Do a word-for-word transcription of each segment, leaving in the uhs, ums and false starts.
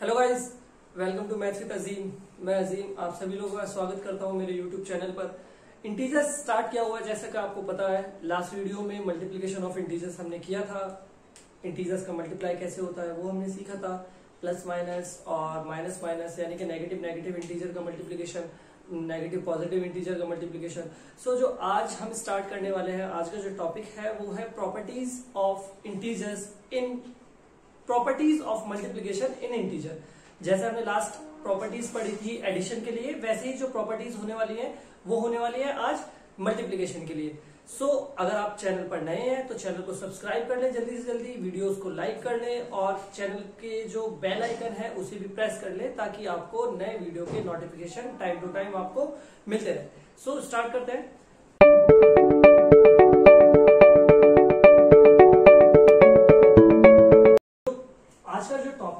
Hello guys, welcome to maths with Azeem. मैं अजीम आप सभी लोगों का स्वागत करता हूं मेरे यूट्यूब चैनल पर। इंटीजर्स स्टार्ट क्या हुआ, जैसा कि आपको पता है लास्ट वीडियो में मल्टीप्लिकेशन ऑफ इंटीजर्स हमने किया था। इंटीजर्स का मल्टीप्लाई कैसे होता है वो हमने सीखा था, प्लस माइनस और माइनस माइनस यानी कि नेगेटिव नेगेटिव इंटीजर का मल्टीप्लिकेशन, नेगेटिव पॉजिटिव इंटीजर का मल्टीप्लिकेशन। सो जो आज हम स्टार्ट करने वाले हैं, आज का जो टॉपिक है वो है properties of integers in properties of multiplication in integer. जैसे हमने लास्ट प्रॉपर्टीज पढ़ी थी एडिशन के लिए, वैसे ही जो प्रॉपर्टीज होने वाली हैं वो होने वाली है आज मल्टीप्लीकेशन के लिए। सो so, अगर आप चैनल पर नए हैं तो चैनल को सब्सक्राइब कर लें जल्दी से जल्दी, वीडियोस को लाइक कर लें और चैनल के जो बेल आइकन है उसे भी प्रेस कर लें ताकि आपको नए वीडियो के नोटिफिकेशन टाइम टू टाइम आपको मिलते रहे। सो so, स्टार्ट करते हैं।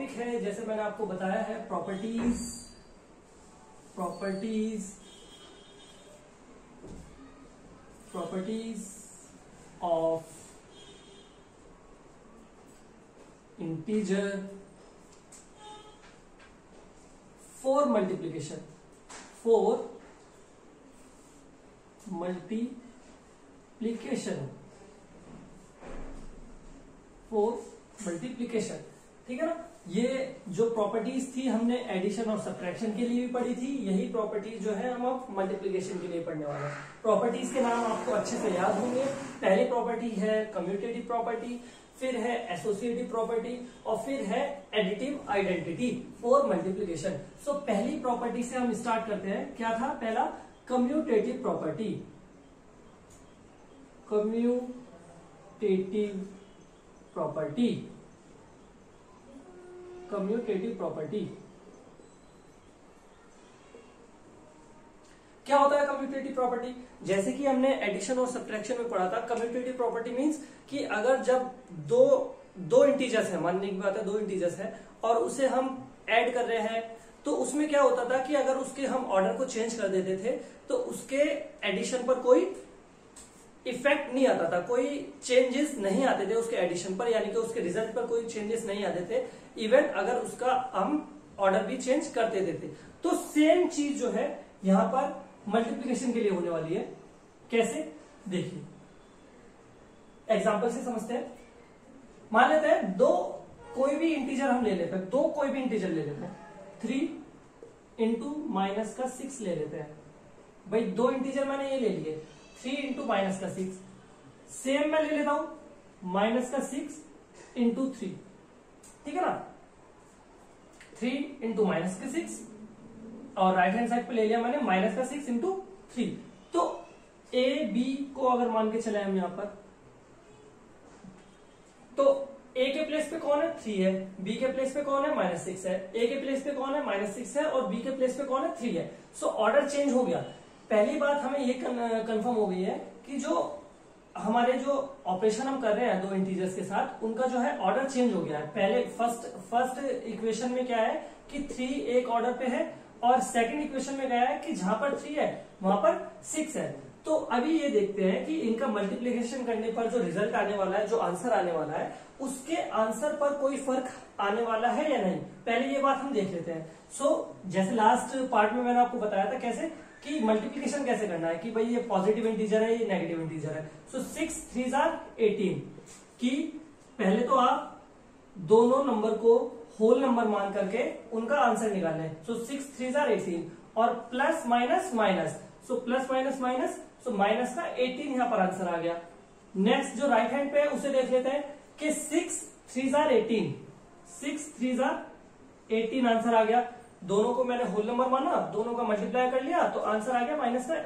है जैसे मैंने आपको बताया है properties properties properties of integer for multiplication for multiplication for multiplication ठीक है ना। ये जो प्रॉपर्टीज थी हमने एडिशन और सब्ट्रैक्शन के लिए भी पढ़ी थी, यही प्रॉपर्टीज जो है हम अब मल्टीप्लिकेशन के लिए पढ़ने वाले हैं। प्रॉपर्टीज के नाम आपको अच्छे से याद होंगे। पहली प्रॉपर्टी है कम्यूटेटिव प्रॉपर्टी, फिर है एसोसिएटिव प्रॉपर्टी और फिर है additive identity for multiplication. So पहली प्रॉपर्टी से हम स्टार्ट करते हैं। क्या था पहला? Commutative property. Commutative property commutative property क्या होता है? कम्यूटेटिव प्रॉपर्टी जैसे कि हमने एडिशन और सब्ट्रैक्शन में पढ़ा था, कम्यूटेटिव प्रॉपर्टी मींस कि अगर जब दो दो इंटीजर्स है, मानने की बात है दो इंटीजर्स है और उसे हम ऐड कर रहे हैं, तो उसमें क्या होता था कि अगर उसके हम ऑर्डर को चेंज कर देते थे तो उसके एडिशन पर कोई इफेक्ट नहीं आता था, कोई चेंजेस नहीं आते थे उसके एडिशन पर, यानी कि उसके रिजल्ट पर कोई चेंजेस नहीं आते थे इवन अगर उसका हम ऑर्डर भी चेंज कर देते थे। तो सेम चीज जो है यहां पर मल्टीप्लिकेशन के लिए होने वाली है। कैसे? देखिए एग्जांपल से समझते हैं। मान लेते हैं दो कोई भी इंटीजर हम ले लेते हैं, दो कोई भी इंटीजर ले लेते हैं, थ्री इंटू माइनस का सिक्स ले लेते हैं। भाई दो इंटीजर मैंने ये ले लिए, थ्री इंटू माइनस का सिक्स। सेम मैं ले लेता हूं माइनस का सिक्स इंटू थ्री, ठीक है ना। थ्री इंटू माइनस का सिक्स और राइट हैंड साइड पे ले लिया मैंने माइनस का सिक्स इंटू थ्री। तो ए बी को अगर मान के चले हम यहां पर, तो ए के प्लेस पे कौन है? थ्री है। बी के प्लेस पे कौन है? माइनस सिक्स है। ए के प्लेस पे कौन है? माइनस सिक्स है और बी के प्लेस पे कौन है? थ्री है। सो ऑर्डर चेंज हो गया। पहली बात हमें ये कंफर्म हो गई है कि जो हमारे जो ऑपरेशन हम कर रहे हैं दो इंटीजर्स के साथ उनका जो है ऑर्डर चेंज हो गया है। पहले फर्स्ट फर्स्ट इक्वेशन में क्या है कि थ्री एक ऑर्डर पे है और सेकंड इक्वेशन में गया है कि जहां पर थ्री है वहां पर सिक्स है। तो अभी ये देखते हैं कि इनका मल्टीप्लिकेशन करने पर जो रिजल्ट आने वाला है, जो आंसर आने वाला है, उसके आंसर पर कोई फर्क आने वाला है या नहीं, पहले ये बात हम देख लेते हैं। सो so, जैसे लास्ट पार्ट में मैंने आपको बताया था कैसे कि मल्टीप्लिकेशन कैसे करना है कि भाई ये पॉजिटिव इंटीजर है ये नेगेटिव इंटीजर है। सो सिक्स थ्री जार एटीन की पहले तो आप दोनों नंबर को होल नंबर मान करके उनका आंसर निकालें। सो सिक्स थ्री जार एटीन और plus minus minus, so plus minus minus, so minus का एटीन यहाँ पर आंसर आ गया। नेक्स्ट जो राइट हैंड पे है उसे देख लेते हैं कि सिक्स थ्री जार एटीन सिक्स थ्री जार एटीन आंसर आ गया। दोनों को मैंने होल नंबर माना, दोनों का मल्टीप्लाई कर लिया तो आंसर आ गया माइनस का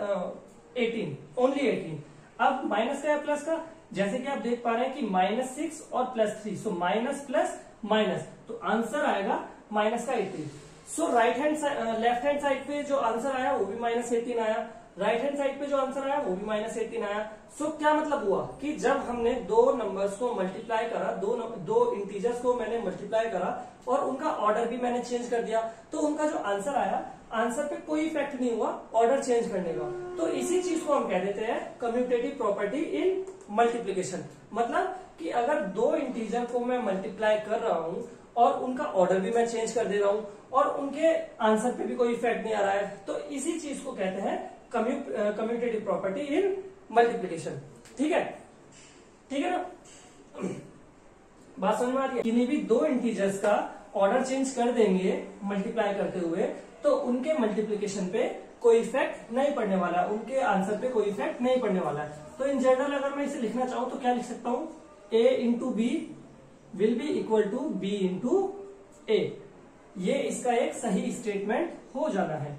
एटीन, ओनली एटीन। अब माइनस का या प्लस का, जैसे कि आप देख पा रहे हैं कि माइनस सिक्स और plus three, so minus plus minus, तो आंसर आएगा माइनस का eighteen. So right hand left hand side पे जो आंसर आया वो भी माइनस एटीन आया, राइट हैंड साइड पे जो आंसर आया वो भी माइनस एटीन आया। सो so, क्या मतलब हुआ कि जब हमने दो नंबर्स को मल्टीप्लाई करा, दो दो इंटीजर्स को मैंने मल्टीप्लाई करा और उनका ऑर्डर भी मैंने चेंज कर दिया तो उनका जो आंसर आया आंसर पे कोई इफेक्ट नहीं हुआ ऑर्डर चेंज करने का। तो इसी चीज को हम कह देते हैं कम्यूटेटिव प्रॉपर्टी इन मल्टीप्लीकेशन। मतलब कि अगर दो इंटीजर को मैं मल्टीप्लाई कर रहा हूं और उनका ऑर्डर भी मैं चेंज कर दे रहा हूँ और उनके आंसर पे भी कोई इफेक्ट नहीं आ रहा है। तो इसी चीज को कहते हैं कम्यूटेटिव प्रॉपर्टी इन मल्टीप्लीकेशन। ठीक है, ठीक है ना, बात समझ में आ रही है। किन्हीं भी दो इंटीजर्स का ऑर्डर चेंज कर देंगे मल्टीप्लाई करते हुए तो उनके मल्टीप्लीकेशन पे कोई इफेक्ट नहीं पड़ने वाला है, उनके आंसर पे कोई इफेक्ट नहीं पड़ने वाला है। तो इन जनरल अगर मैं इसे लिखना चाहूं तो क्या लिख सकता हूं, A into B will be equal to B into A. ये इसका एक सही स्टेटमेंट हो जाना है।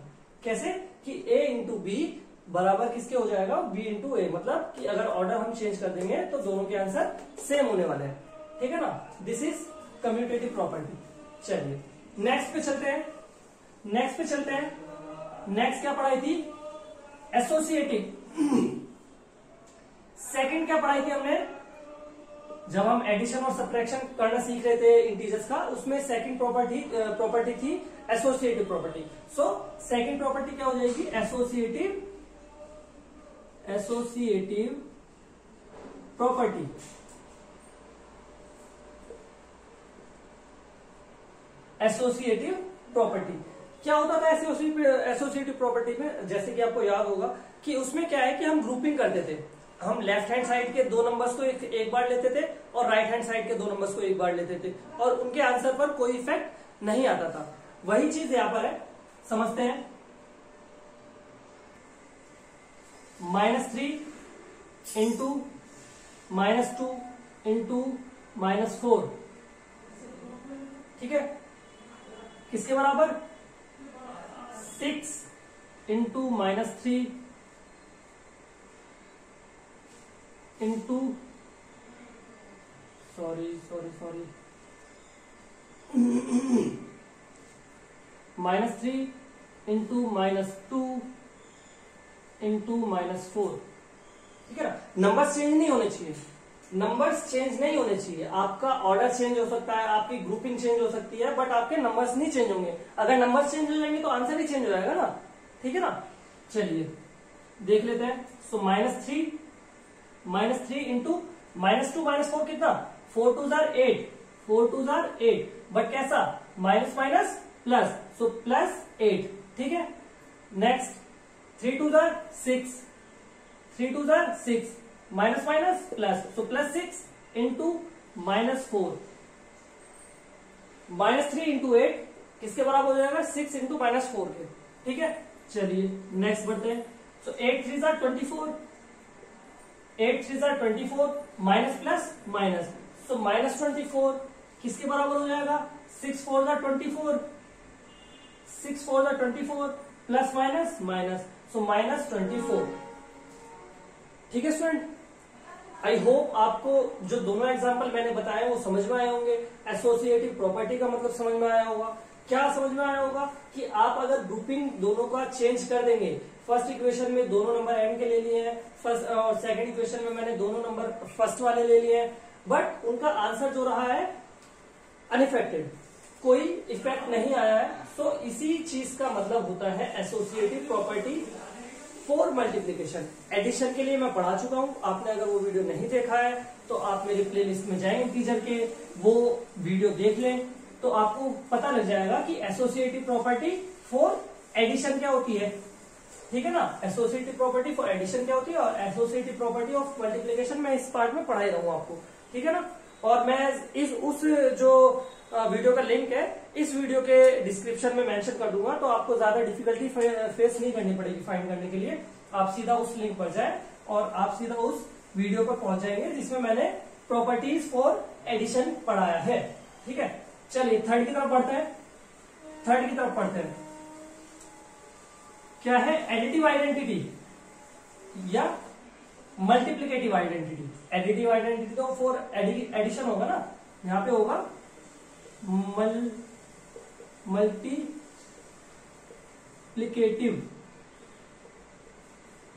कैसे कि a इंटू बी बराबर किसके हो जाएगा, b इंटू ए, मतलब कि अगर ऑर्डर हम चेंज कर देंगे तो दोनों के आंसर सेम होने वाले हैं। ठीक है ना, दिस इज कम्यूटेटिव प्रॉपर्टी। चलिए नेक्स्ट पे चलते हैं, नेक्स्ट पे चलते हैं। नेक्स्ट क्या पढ़ाई थी, एसोसिएटिव। सेकंड क्या पढ़ाई थी हमने, जब हम एडिशन और सब्ट्रैक्शन करना सीख रहे थे इंटीजर्स का, उसमें सेकंड प्रॉपर्टी प्रॉपर्टी थी associative property. So second property क्या हो जाएगी, associative associative property. Associative property क्या होता था एसोसिएटिव प्रॉपर्टी में, जैसे कि आपको याद होगा कि उसमें क्या है कि हम ग्रुपिंग करते थे। हम लेफ्ट हैंड साइड के दो नंबर्स को एक, एक बार लेते थे और राइट हैंड साइड के दो नंबर्स को एक बार लेते थे और उनके आंसर पर कोई इफेक्ट नहीं आता था। वही चीज यहां पर है, समझते हैं। Minus three into minus two into minus four, ठीक है, किसके बराबर, six into minus three into sorry sorry sorry minus three into minus two into minus four. ठीक है ना, नंबर्स चेंज नहीं होने चाहिए, नंबर्स चेंज नहीं होने चाहिए। आपका ऑर्डर चेंज हो सकता है, आपकी ग्रुपिंग चेंज हो सकती है, बट आपके नंबर्स नहीं चेंज होंगे। अगर नंबर्स चेंज हो जाएंगे तो आंसर ही चेंज हो जाएगा ना। ठीक है ना, चलिए देख लेते हैं। So minus three minus three into minus two minus four कितना, फोर टू जार एट, फोर टू जार एट, बट कैसा, minus minus plus, so plus eight. ठीक है, नेक्स्ट थ्री टू जार सिक्स, थ्री टू जार six, minus minus plus, so plus six into minus four. Minus three into eight किसके बराबर हो जाएगा, सिक्स इंटू माइनस फोर के। ठीक है, चलिए नेक्स्ट बढ़ते हैं। सो एट थ्री जार ट्वेंटी फोर, एट थ्री जार twenty four, minus plus minus, so minus twenty four किसके बराबर हो जाएगा, सिक्स फोर जार ट्वेंटी फोर, सिक्स फोर जार twenty four, plus minus minus, so minus twenty four. ठीक है स्टूडेंट, आई होप आपको जो दोनों एग्जाम्पल मैंने बताए वो समझ में आए होंगे। एसोसिएटिव प्रॉपर्टी का मतलब समझ में आया होगा। क्या समझ में आया होगा कि आप अगर ग्रुपिंग दोनों का चेंज कर देंगे, फर्स्ट इक्वेशन में दोनों नंबर एम के ले लिए हैं, फर्स्ट और सेकंड इक्वेशन में मैंने दोनों नंबर फर्स्ट वाले ले लिए हैं, बट उनका आंसर जो रहा है अनइफेक्टेड, कोई इफेक्ट नहीं आया है। सो so, इसी चीज का मतलब होता है associative property for multiplication. Addition के लिए मैं पढ़ा चुका हूँ, आपने अगर वो वीडियो नहीं देखा है तो आप मेरे प्ले लिस्ट में जाएं इंटीजर के, वो वीडियो देख लें तो आपको पता लग जाएगा कि एसोसिएटिव प्रॉपर्टी फॉर एडिशन क्या होती है। ठीक है ना, एसोसिएटिव प्रॉपर्टी फॉर एडिशन क्या होती है और एसोसिएटिव प्रॉपर्टी ऑफ मल्टीप्लीकेशन मैं इस पार्ट में पढ़ाई रहूंगा आपको। ठीक है ना, और मैं इस उस जो वीडियो का लिंक है इस वीडियो के डिस्क्रिप्शन में मेंशन कर दूंगा, तो आपको ज्यादा डिफिकल्टी फेस नहीं करनी पड़ेगी फाइंड करने के लिए। आप सीधा उस लिंक पर जाए और आप सीधा उस वीडियो पर पहुंच जाएंगे जिसमें मैंने प्रॉपर्टीज फॉर एडिशन पढ़ाया है। ठीक है, चलिए थर्ड की तरफ पढ़ते हैं। थर्ड की तरफ पढ़ते हैं, क्या है, एडिटिव आइडेंटिटी या मल्टीप्लिकेटिव आइडेंटिटी। एडिटिव आइडेंटिटी तो फॉर एडिशन होगा ना, यहां पे होगा मल multiplicative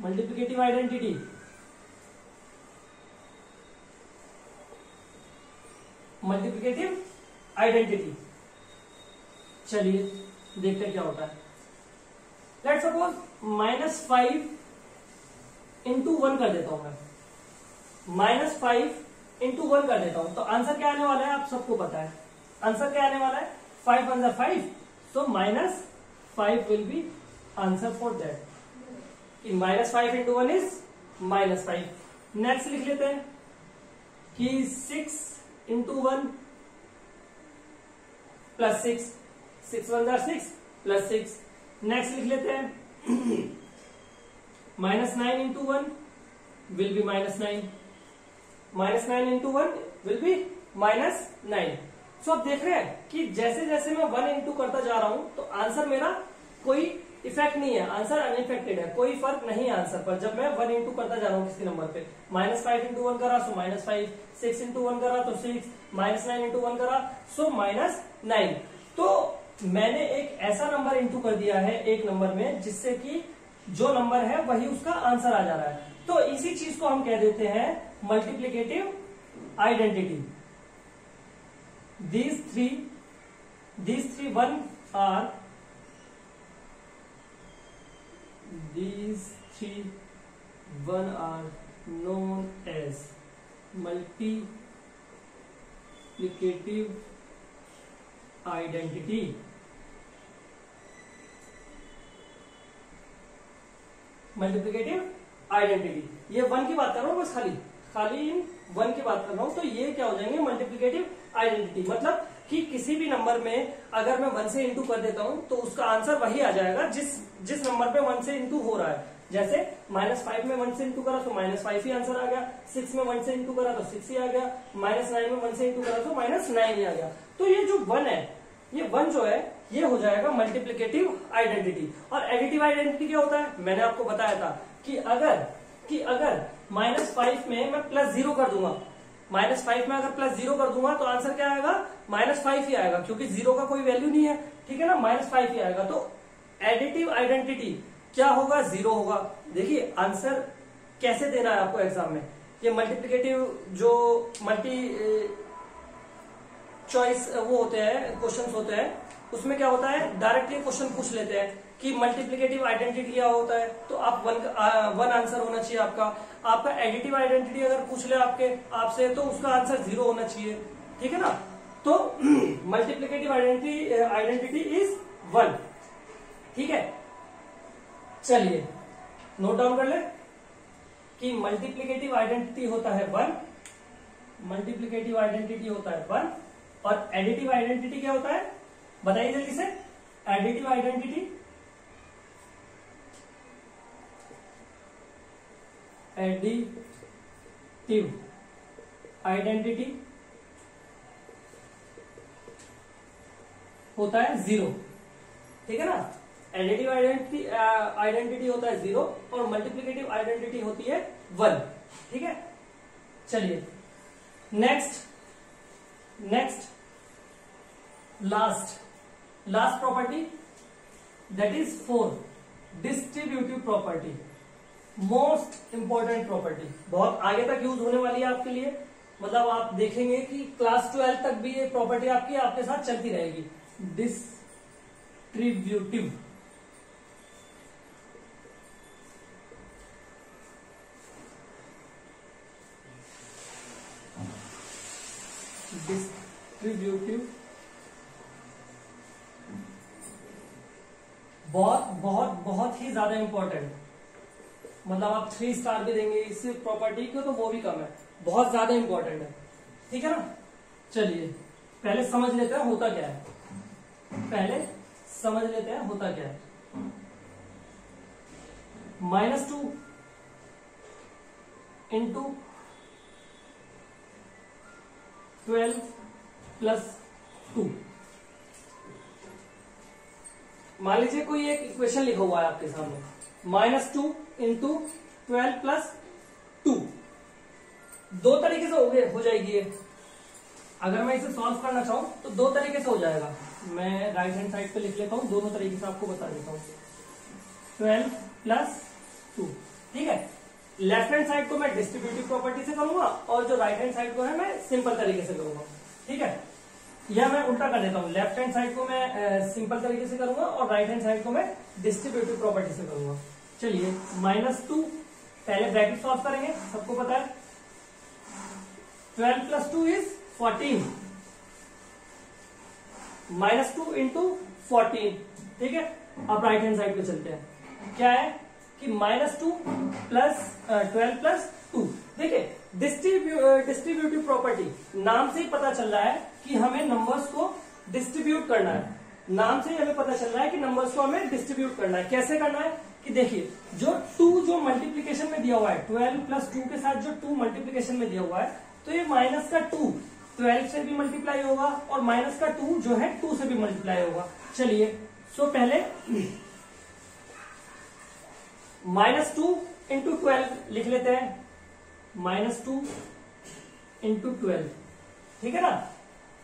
multiplicative identity. Multiplicative identity, चलिए देखते हैं क्या होता है। Let's suppose minus five into one कर देता हूं मैं, माइनस फाइव इंटू वन कर देता हूं तो आंसर क्या आने वाला है आप सबको पता है, आंसर क्या आने वाला है, five one five, so minus five will be answer for that. Minus five into one is minus five. Next लिख लेते हैं कि six into one plus six, six one जार सिक्स प्लस सिक्स. नेक्स्ट लिख लेते हैं minus nine into one will be minus nine, minus nine into one will be minus nine. So आप देख रहे हैं कि जैसे जैसे मैं वन इंटू करता जा रहा हूं तो आंसर मेरा कोई इफेक्ट नहीं है, आंसर अनइफेक्टेड है, कोई फर्क नहीं है आंसर पर. जब मैं वन इंटू करता जा रहा हूँ किसी नंबर पे, माइनस फाइव इंटू वन करा so minus five, six into one करा तो six, minus nine into one करा सो माइनस नाइन. तो मैंने एक ऐसा नंबर इंटू कर दिया है एक नंबर में जिससे कि जो नंबर है वही उसका आंसर आ जा रहा है. तो इसी चीज को हम कह देते हैं multiplicative identity. These three these three one are these three one are known as multiplicative identity. multiplicative identity ये वन की बात कर रहा हूं बस, खाली खाली इन वन की बात कर रहा हूं. तो ये क्या हो जाएंगे multiplicative identity, मतलब कि किसी भी नंबर में अगर मैं वन से इंटू कर देता हूं तो उसका आंसर वही आ जाएगा जिस जिस नंबर पे वन से इंटू हो रहा है. जैसे माइनस फाइव में वन से इंटू करा तो माइनस फाइव ही आंसर आ गया, सिक्स में वन से इंटू करा तो सिक्स ही आ गया, माइनस नाइन में वन से इंटू करा तो माइनस नाइन ही आ गया. तो ये जो वन है, ये वन जो है ये हो जाएगा मल्टीप्लीकेटिव आइडेंटिटी. और एडिटिव आइडेंटिटी क्या होता है, मैंने आपको बताया था कि अगर कि अगर माइनस फाइव में मैं प्लस जीरो कर दूंगा, माइनस फाइव में अगर प्लस जीरो कर दूंगा तो आंसर क्या आएगा, माइनस फाइव ही आएगा, क्योंकि जीरो का कोई वैल्यू नहीं है, ठीक है ना, माइनस फाइव ही आएगा. तो एडिटिव आइडेंटिटी क्या होगा, जीरो होगा. देखिए आंसर कैसे देना है आपको एग्जाम में, ये मल्टीप्लिकेटिव जो मल्टी चॉइस वो होते हैं क्वेश्चंस होते हैं उसमें क्या होता है, डायरेक्टली क्वेश्चन पूछ लेते हैं कि मल्टीप्लिकेटिव आइडेंटिटी क्या होता है, तो आप वन वन आंसर होना चाहिए आपका. आपका एडिटिव आइडेंटिटी अगर पूछ ले आपके आपसे तो उसका आंसर जीरो होना चाहिए, ठीक है ना. तो multiplicative identity identity is one, ठीक है. चलिए नोट डाउन कर ले कि मल्टीप्लिकेटिव आइडेंटिटी होता है वन, मल्टीप्लिकेटिव आइडेंटिटी होता है वन, और एडिटिव आइडेंटिटी क्या होता है बताइए जल्दी से. एडिटिव आइडेंटिटी एडिटिव आइडेंटिटी होता है जीरो, ठीक है ना. एडिटिव आइडेंटिटी आइडेंटिटी होता है जीरो और मल्टीप्लिकेटिव आइडेंटिटी होती है वन, ठीक है. चलिए next next last last property that is four, distributive property, most important property, बहुत आगे तक यूज होने वाली है आपके लिए. मतलब आप देखेंगे कि क्लास ट्वेल्व तक भी ये प्रॉपर्टी आपकी आपके साथ चलती रहेगी. डिस्ट्रीब्यूटिव डिस्ट्रीब्यूटिव बहुत बहुत बहुत ही ज्यादा इंपॉर्टेंट, मतलब आप थ्री स्टार भी देंगे इस प्रॉपर्टी को तो वो भी कम है, बहुत ज्यादा इंपॉर्टेंट है, ठीक है ना. चलिए पहले समझ लेते हैं होता क्या है, पहले समझ लेते हैं होता क्या है. Minus two into twelve plus two, मान लीजिए कोई एक इक्वेशन लिखा हुआ है आपके सामने, minus two into twelve plus two. दो तरीके से हो गए हो जाएगी ये. अगर मैं इसे सॉल्व करना चाहूं तो दो तरीके से हो जाएगा. मैं राइट हैंड साइड पे लिख लेता हूं, दोनों तरीके से आपको बता देता हूं. ट्वेल्व प्लस टू, ठीक है. लेफ्ट हैंड साइड को मैं डिस्ट्रीब्यूटिव प्रॉपर्टी से करूंगा और जो राइट हैंड साइड को है मैं सिंपल तरीके से करूंगा, ठीक है. या मैं उल्टा कर देता हूँ, लेफ्ट हैंड साइड को मैं सिंपल तरीके से करूंगा और राइट हैंड साइड को मैं डिस्ट्रीब्यूटिव प्रॉपर्टी से करूंगा. चलिए माइनस टू, पहले ब्रैकेट सॉल्व करेंगे, सबको पता है twelve plus two is fourteen, minus two into fourteen. ठीक है, अब राइट हैंड साइड पे चलते हैं। क्या है कि minus two plus twelve plus two. देखिए डिस्ट्रीब्यूट डिस्ट्रीब्यूटिव प्रॉपर्टी, नाम से ही पता चल रहा है कि हमें नंबर्स को डिस्ट्रीब्यूट करना है। नाम से ही हमें पता चल रहा है कि नंबर्स को हमें डिस्ट्रीब्यूट करना है। कैसे करना है कि देखिए जो टू जो मल्टीप्लीकेशन में दिया हुआ है, ट्वेल्व प्लस टू के साथ जो टू मल्टीप्लीकेशन में दिया हुआ है, तो ये माइनस का टू ट्वेल्व से भी मल्टीप्लाई होगा और माइनस का टू जो है टू से भी मल्टीप्लाई होगा। चलिए सो पहले माइनस टू इंटू ट्वेल्व लिख लेते हैं, माइनस टू इंटू ट्वेल्व। ठीक है ना,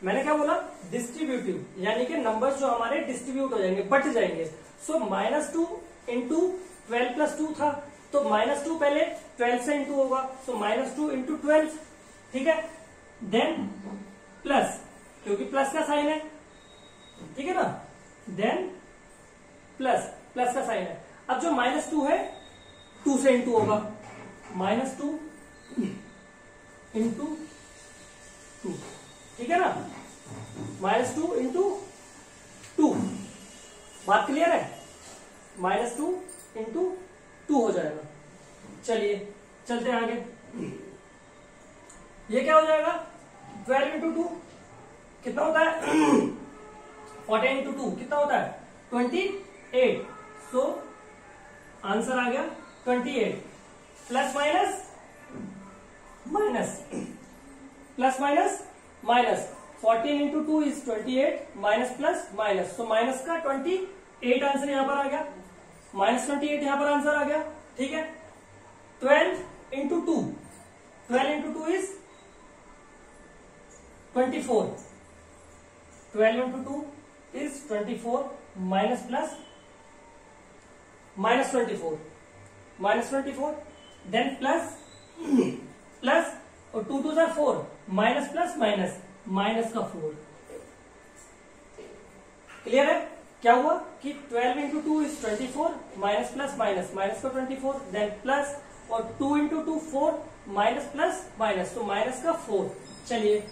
मैंने क्या बोला, डिस्ट्रीब्यूटिव, यानी कि नंबर्स जो हमारे डिस्ट्रीब्यूट हो जाएंगे, बट जाएंगे। So minus two into twelve plus two था, तो माइनस टू पहले ट्वेल्व से इंटू होगा, so minus two into twelve. ठीक है, देन प्लस, क्योंकि प्लस का साइन है। ठीक है ना, देन प्लस, प्लस का साइन है। अब जो माइनस टू है टू से इंटू होगा, माइनस टू इंटू टू। ठीक है ना, माइनस टू इंटू टू। बात क्लियर है, माइनस टू इंटू टू हो जाएगा। चलिए चलते हैं आगे। ये क्या हो जाएगा, ट्वेल्व इंटू टू कितना होता है, फोर्टीन इंटू टू कितना होता है, ट्वेंटी एट। सो आंसर आ गया twenty eight. Plus minus minus, plus minus minus, fourteen into two is twenty eight, minus plus minus, तो माइनस का ट्वेंटी एट आंसर यहां पर आ गया, माइनस ट्वेंटी एट यहां पर आंसर आ गया। ठीक है, twelve into two, twelve into two is twenty four, twelve into two is twenty four, minus plus minus twenty four, minus twenty four, then plus plus, और टू टू जार four, minus plus minus, minus का four. Clear है, क्या हुआ कि twelve into two is twenty four, minus plus minus, minus का twenty four, then plus, और two into two four, minus plus minus, तो माइनस का फोर। चलिए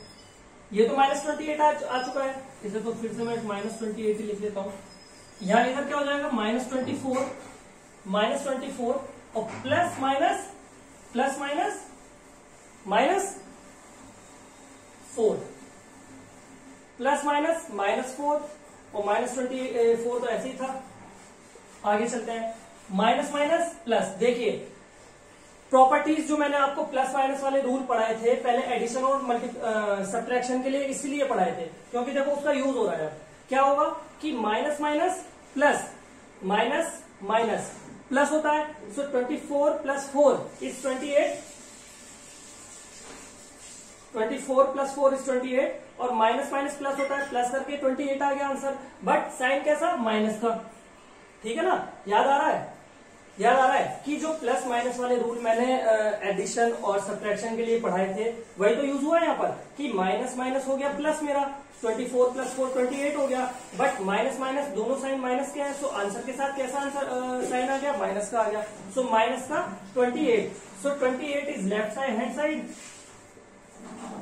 ये तो माइनस ट्वेंटी एट आ चुका है, इसे तो फिर से मैं माइनस ट्वेंटी एट ही लिख लेता हूँ। यहाँ इधर क्या हो जाएगा, minus twenty four, minus twenty four, और plus minus plus minus minus four, plus minus minus four, और माइनस ट्वेंटी फोर तो ऐसे ही था। आगे चलते हैं, माइनस माइनस प्लस। देखिए प्रॉपर्टीज जो मैंने आपको प्लस माइनस वाले रूल पढ़ाए थे पहले, एडिशन और मल्टी सब्ट्रैक्शन के लिए इसलिए पढ़ाए थे क्योंकि देखो उसका यूज हो रहा है। क्या होगा कि minus minus plus, minus minus plus होता है, so twenty four plus four is twenty eight, twenty four plus four is twenty eight, और माइनस माइनस प्लस होता है, प्लस करके ट्वेंटी एट आ गया आंसर, बट साइन कैसा, माइनस का। ठीक है ना, याद आ रहा है, याद आ रहा है कि जो प्लस माइनस वाले रूल मैंने एडिशन uh, और सब्ट्रैक्शन के लिए पढ़ाए थे वही तो यूज हुआ है यहाँ पर, कि माइनस माइनस हो गया प्लस, मेरा twenty four plus four twenty eight हो गया, बट माइनस माइनस दोनों साइन माइनस के हैं, सो आंसर के साथ कैसा आंसर साइन uh, आ गया, माइनस का आ गया, सो माइनस का twenty eight. So twenty eight is left side hand side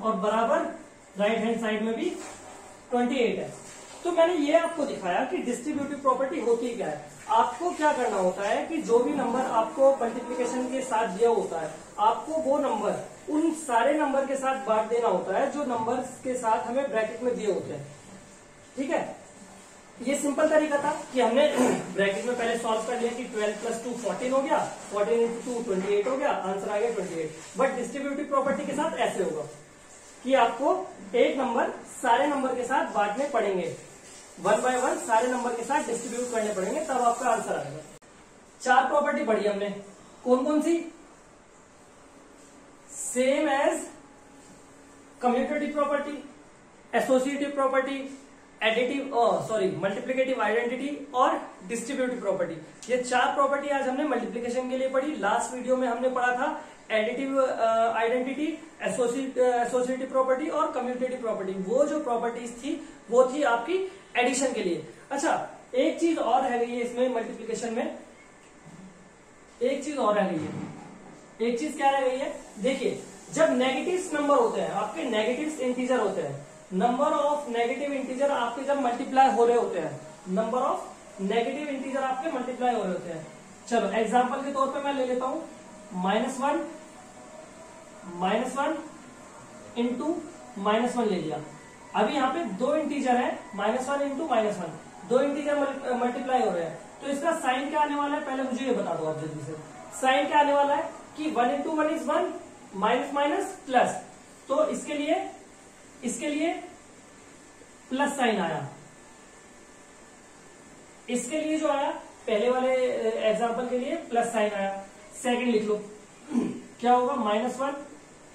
और बराबर राइट हैंड साइड में भी ट्वेंटी एट है। तो मैंने ये आपको दिखाया कि डिस्ट्रीब्यूटिव प्रॉपर्टी होती क्या है। आपको क्या करना होता है कि जो भी नंबर आपको मल्टीप्लिकेशन के साथ दिया होता है, आपको वो नंबर उन सारे नंबर के साथ बांट देना होता है जो नंबर के साथ हमें ब्रैकेट में दिए होते हैं। ठीक है, ये सिंपल तरीका था कि हमने ब्रैकेट में पहले सॉल्व कर लिया कि ट्वेल्व प्लस टू फोर्टीन हो गया, fourteen into two twenty eight हो गया, आंसर आ गया twenty eight. But distributive property के साथ ऐसे होगा कि आपको एक नंबर सारे नंबर के साथ बांटने पड़ेंगे, वन बाय वन सारे नंबर के साथ डिस्ट्रीब्यूट करने पड़ेंगे, तब आपका आंसर आएगा। चार प्रॉपर्टी पढ़ी हमने, कौन कौन सी, same as commutative property, associative property, additive sorry multiplicative identity और डिस्ट्रीब्यूटिव प्रॉपर्टी। ये चार प्रॉपर्टी आज हमने मल्टीप्लिकेशन के लिए पढ़ी। लास्ट वीडियो में हमने पढ़ा था एडिटिव आइडेंटिटी, एसोसिएटिव प्रॉपर्टी और कम्यूटेटिव प्रॉपर्टी। वो जो प्रॉपर्टीज थी वो थी आपकी एडिशन के लिए। अच्छा एक चीज और है गई है इसमें, मल्टीप्लिकेशन में एक चीज और रह गई है। एक चीज क्या रह गई है, देखिए जब नेगेटिव्स नंबर होते हैं आपके, नेगेटिव्स इंटीजर होते हैं, नंबर ऑफ नेगेटिव इंटीजर आपके जब मल्टीप्लाई हो रहे होते हैं, नंबर ऑफ नेगेटिव इंटीजर आपके मल्टीप्लाई हो रहे होते हैं। चलो एग्जाम्पल के तौर पे मैं ले लेता हूं minus one, minus one into minus one ले लिया। अभी यहाँ पे दो इंटीजर है, minus one into minus one, दो इंटीजर मल्टीप्लाई हो रहे हैं तो इसका साइन क्या आने वाला है पहले मुझे ये बता दो आप जल्दी से। साइन क्या आने वाला है कि one into one is one, minus minus plus, तो इसके लिए इसके लिए प्लस साइन आया। इसके लिए जो आया पहले वाले एग्जाम्पल के लिए प्लस साइन आया। सेकेंड लिख लो क्या होगा, minus one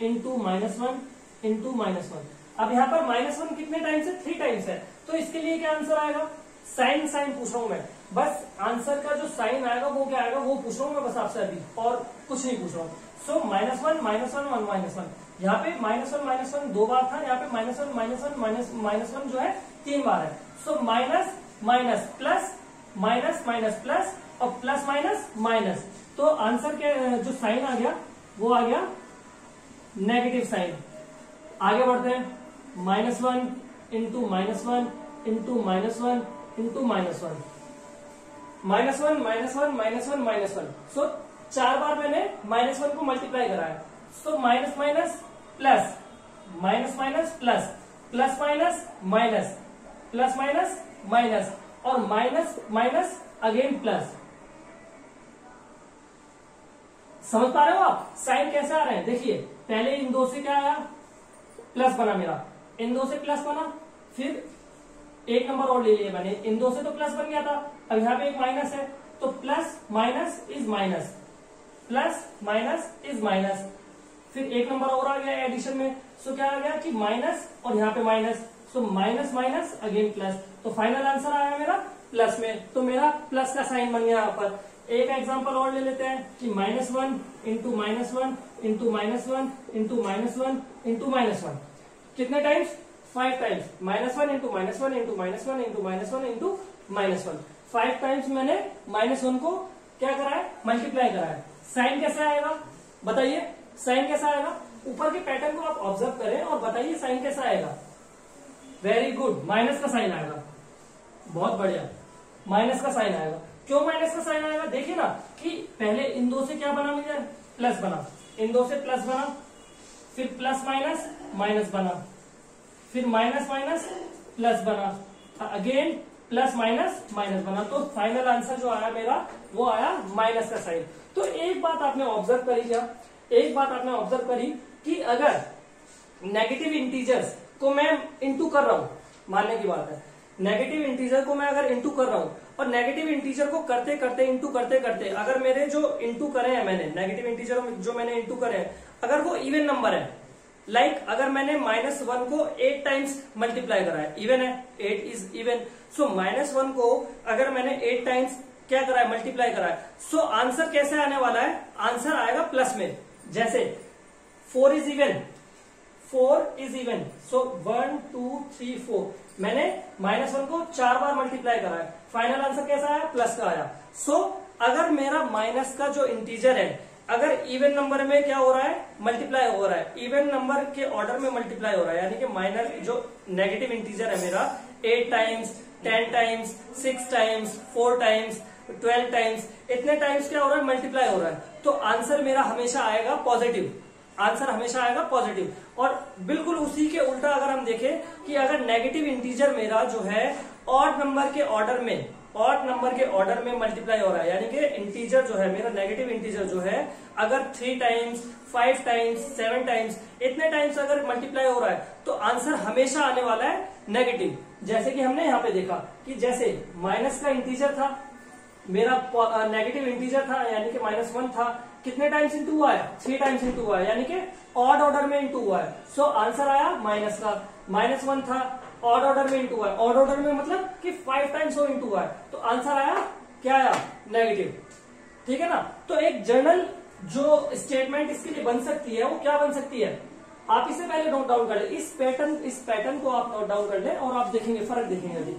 into minus one into minus one. अब यहाँ पर माइनस वन कितने टाइम्स है, थ्री टाइम्स है, तो इसके लिए क्या आंसर आएगा, साइन साइन पूछ रहा हूं मैं बस, आंसर का जो साइन आएगा वो क्या आएगा वो पूछ रहा हूं मैं बस आपसे अभी, और कुछ नहीं पूछ रहा हूं। So minus one minus one one minus one, यहाँ पे माइनस वन माइनस वन दो बार था, यहाँ पे minus one minus one minus minus one जो है तीन बार है। So minus minus plus, minus minus plus, और प्लस माइनस माइनस, तो आंसर के जो साइन आ गया वो आ गया नेगेटिव साइन। आगे बढ़ते हैं, minus one into minus one into minus one into minus one, minus one minus one minus one minus one. So चार बार मैंने माइनस वन को मल्टीप्लाई कराया। So minus minus plus, minus minus plus, plus minus minus, plus minus minus, और minus minus again plus. समझ पा रहे हो आप साइन कैसे आ रहे हैं? देखिए पहले इन दो से क्या आया, प्लस बना मेरा, इन दो से प्लस बना, फिर एक नंबर और ले लिए मैंने, इन दो से तो प्लस बन गया था, अब यहाँ पे एक माइनस है तो plus minus is minus, plus minus is minus, फिर एक नंबर और आ गया एडिशन में। सो क्या आ गया कि माइनस और यहाँ पे minus, so minus minus again plus, तो फाइनल आंसर आया मेरा प्लस में, तो मेरा प्लस का साइन बन गया यहाँ पर। एक एग्जाम्पल और ले लेते हैं कि minus one into minus one into minus one into minus one into minus one, कितने times, five times, minus one into minus one into minus one into minus one into minus one, five times मैंने minus one को क्या कराया, multiply कराया। Sign कैसे आएगा बताइए, sign कैसा आएगा, ऊपर के पैटर्न को आप ऑब्जर्व करें और बताइए साइन कैसा आएगा। वेरी गुड, माइनस का साइन आएगा, बहुत बढ़िया, माइनस का साइन आएगा। क्यों माइनस का साइन आएगा, देखिए ना कि पहले इन दो से क्या बना मुझे, प्लस बना, इन दो से प्लस बना, फिर प्लस माइनस माइनस बना, फिर माइनस माइनस प्लस बना, अगेन प्लस माइनस माइनस बना, तो फाइनल आंसर जो आया मेरा वो आया माइनस का साइन। तो एक बात आपने ऑब्जर्व करी क्या, एक बात आपने ऑब्जर्व करी कि अगर नेगेटिव इंटीजर्स को मैं इंटू कर रहा हूं, मानने की बात है, नेगेटिव इंटीजर को मैं अगर इंटू कर रहा हूं और नेगेटिव इंटीजर को करते करते इंटू करते करते अगर मेरे जो इंटू करे हैं मैंने, नेगेटिव इंटीजर जो मैंने इंटू करे हैं अगर वो इवन नंबर है, लाइक like, अगर मैंने माइनस वन को एट टाइम्स मल्टीप्लाई कराया, इवन है, eight is even, so minus one को अगर मैंने एट टाइम्स क्या कराया, मल्टीप्लाई कराया, सो so, आंसर कैसे आने वाला है, आंसर आएगा प्लस में। जैसे four is even, four is even, so one two three four, मैंने माइनस वन को चार बार मल्टीप्लाई कराया, फाइनल आंसर कैसा आया, प्लस का आया। सो so, अगर मेरा माइनस का जो इंटीजर है अगर इवन नंबर में क्या हो रहा है, मल्टीप्लाई हो रहा है, इवन नंबर के ऑर्डर में मल्टीप्लाई हो रहा है, यानी कि माइनस जो नेगेटिव इंटीजर है मेरा eight times, ten times, six times, four times, twelve times, इतने टाइम्स क्या हो रहा है, मल्टीप्लाई हो रहा है, तो आंसर मेरा हमेशा आएगा पॉजिटिव, आंसर हमेशा आएगा पॉजिटिव। और बिल्कुल उसी के उल्टा अगर हम देखें कि अगर नेगेटिव इंटीजर मेरा जो है ऑड नंबर के ऑर्डर में, ऑड नंबर के ऑर्डर में मल्टीप्लाई हो रहा है, यानी कि इंटीजर जो है मेरा नेगेटिव इंटीजर जो है अगर three times, five times, seven times, इतने टाइम्स अगर मल्टीप्लाई हो रहा है तो आंसर हमेशा आने वाला है नेगेटिव। जैसे कि हमने यहाँ पे देखा कि जैसे माइनस का इंटीजर था मेरा, नेगेटिव इंटीजर था यानी कि माइनस वन था, कितने टाइम्स इंटू हुआ है, थ्री टाइम्स इंटू हुआ है, यानी कि ऑड ऑर्डर में इंटू हुआ है, सो आंसर आया माइनस का। माइनस वन था, ऑड ऑर्डर में इंटू हुआ है, ऑड ऑर्डर में मतलब कि फाइव टाइम्स वो इंटू हुआ है, तो आंसर आया क्या आया, नेगेटिव। ठीक है ना, तो एक जनरल जो स्टेटमेंट इसके लिए बन सकती है वो क्या बन सकती है, आप इससे पहले नोट डाउन कर ले, इस पैटर्न इस पैटर्न को आप नोट डाउन कर ले और आप देखेंगे फर्क देखेंगे अभी।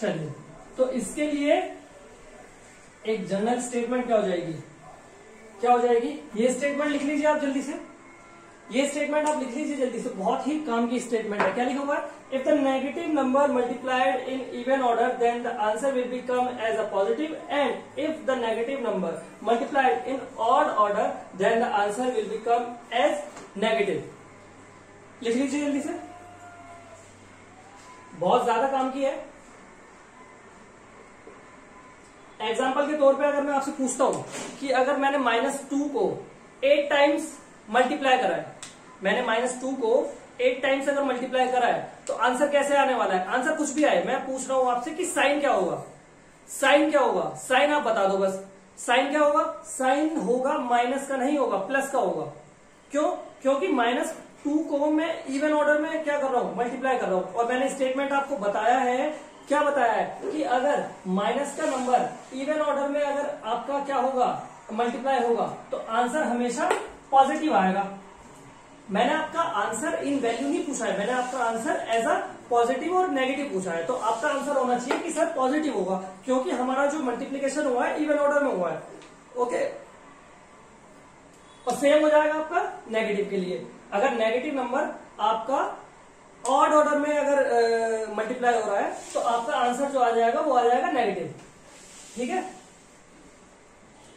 चलिए तो इसके लिए एक जनरल स्टेटमेंट क्या हो जाएगी, क्या हो जाएगी, ये स्टेटमेंट लिख लीजिए आप जल्दी से, ये स्टेटमेंट आप लिख लीजिए जल्दी से, बहुत ही काम की स्टेटमेंट है। क्या लिखा हुआ है, if the negative number multiplied in even order then the answer will B come as a positive, and if the negative number multiplied in odd order then the answer will B come as negative. लिख लीजिए जल्दी से, बहुत ज्यादा काम की है। Example के तौर पे अगर मैं आपसे पूछता हूं कि अगर मैंने माइनस टू को एट टाइम्स मल्टीप्लाई करा है, मैंने माइनस टू को एट टाइम्स अगर मल्टीप्लाई करा है तो आंसर कैसे आने वाला है, आंसर कुछ भी आए, मैं पूछ रहा हूं आपसे कि साइन क्या होगा, साइन क्या होगा, साइन आप बता दो बस, साइन क्या होगा, साइन होगा माइनस का नहीं होगा, प्लस का होगा। क्यों? क्योंकि माइनस टू को मैं इवन ऑर्डर में क्या कर रहा हूं, मल्टीप्लाई कर रहा हूं। और मैंने स्टेटमेंट आपको बताया है, क्या बताया है कि अगर माइनस का नंबर इवन ऑर्डर में अगर आपका क्या होगा, मल्टीप्लाई होगा तो आंसर हमेशा पॉजिटिव आएगा। मैंने आपका आंसर इन वैल्यू नहीं पूछा है, मैंने आपका आंसर एज अ पॉजिटिव और नेगेटिव पूछा है। तो आपका आंसर होना चाहिए कि सर पॉजिटिव होगा, क्योंकि हमारा जो मल्टीप्लीकेशन हुआ है इवन ऑर्डर में हुआ है। ओके, और सेम हो जाएगा आपका नेगेटिव के लिए, अगर नेगेटिव नंबर आपका ऑड ऑर्डर में अगर मल्टीप्लाई हो रहा है तो आपका आंसर जो आ जाएगा वो आ जाएगा नेगेटिव। ठीक है,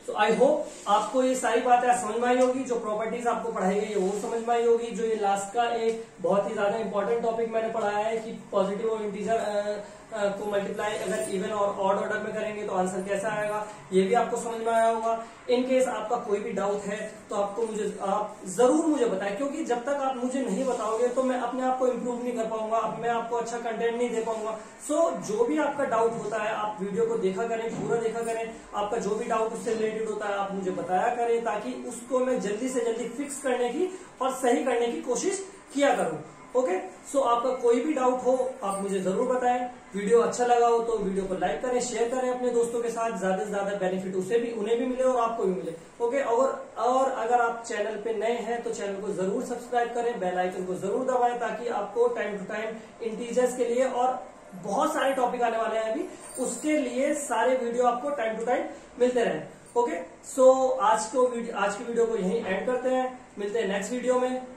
तो आई होप आपको ये सारी बातें समझ में आई होगी, जो प्रॉपर्टीज आपको पढ़ाई गई है वो समझ में आई होगी। जो ये लास्ट का एक बहुत ही ज्यादा इंपॉर्टेंट टॉपिक मैंने पढ़ाया है कि पॉजिटिव और इंटीजर को मल्टीप्लाई अगर इवन और ऑड ऑर्डर में करेंगे तो आंसर कैसा आएगा, ये भी आपको समझ में आया होगा। इन केस आपका कोई भी डाउट है तो आपको मुझे आप जरूर मुझे बताएं, क्योंकि जब तक आप मुझे नहीं बताओगे तो मैं अपने आप को इम्प्रूव नहीं कर पाऊंगा, मैं आपको अच्छा कंटेंट नहीं दे पाऊंगा। सो जो भी आपका डाउट होता है आप वीडियो को देखा करें, पूरा देखा करें, आपका जो भी डाउट उससे रिलेटेड होता है आप मुझे बताया करें, ताकि उसको मैं जल्दी से जल्दी फिक्स करने की और सही करने की कोशिश किया करूं। Okay okay? सो so, आपका कोई भी डाउट हो आप मुझे जरूर बताएं। वीडियो अच्छा लगा हो तो वीडियो को लाइक करें, शेयर करें अपने दोस्तों के साथ, ज्यादा से ज्यादा बेनिफिट उसे भी उन्हें भी मिले और आपको भी मिले। Okay okay? और और अगर आप चैनल पे नए हैं तो चैनल को जरूर सब्सक्राइब करें, बेल आइकन को जरूर दबाएं, ताकि आपको टाइम टू टाइम इंटीजर्स के लिए और बहुत सारे टॉपिक आने वाले हैं अभी, उसके लिए सारे वीडियो आपको टाइम टू टाइम मिलते रहे। Okay okay? सो so, आज को आज की वीडियो को यहीं एंड करते हैं, मिलते हैं नेक्स्ट वीडियो में।